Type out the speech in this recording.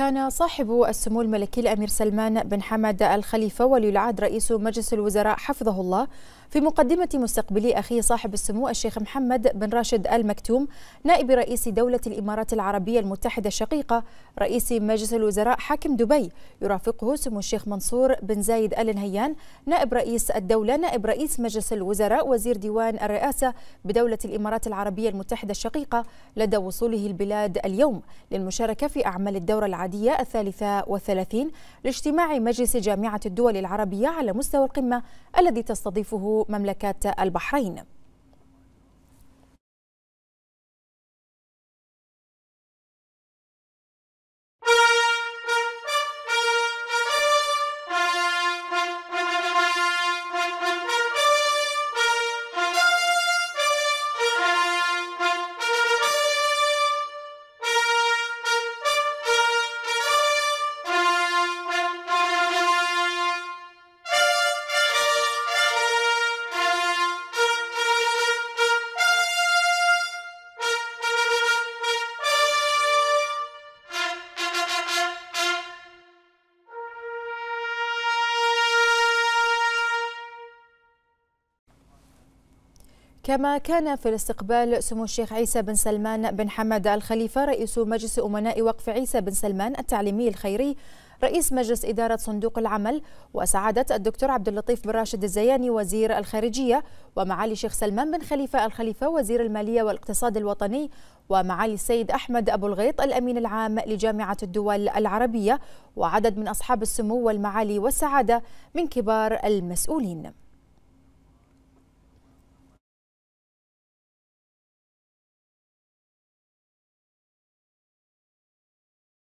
كان صاحب السمو الملكي الأمير سلمان بن حمد آل خليفة ولي العهد رئيس مجلس الوزراء حفظه الله في مقدمة مستقبلي أخيه صاحب السمو الشيخ محمد بن راشد آل مكتوم نائب رئيس دولة الإمارات العربية المتحدة الشقيقة رئيس مجلس الوزراء حاكم دبي، يرافقه سمو الشيخ منصور بن زايد آل نهيان نائب رئيس الدولة نائب رئيس مجلس الوزراء وزير ديوان الرئاسة بدولة الإمارات العربية المتحدة الشقيقة لدى وصوله البلاد اليوم للمشاركة في أعمال الدورة العادية 33 لاجتماع مجلس جامعة الدول العربية على مستوى القمة الذي تستضيفه مملكة البحرين. كما كان في الاستقبال سمو الشيخ عيسى بن سلمان بن حمد آل خليفة رئيس مجلس أمناء وقف عيسى بن سلمان التعليمي الخيري رئيس مجلس إدارة صندوق العمل وسعادة الدكتور عبداللطيف بن راشد الزياني وزير الخارجية ومعالي الشيخ سلمان بن خليفة آل خليفة وزير المالية والاقتصاد الوطني ومعالي السيد أحمد أبو الغيط الأمين العام لجامعة الدول العربية وعدد من أصحاب السمو والمعالي والسعادة من كبار المسؤولين.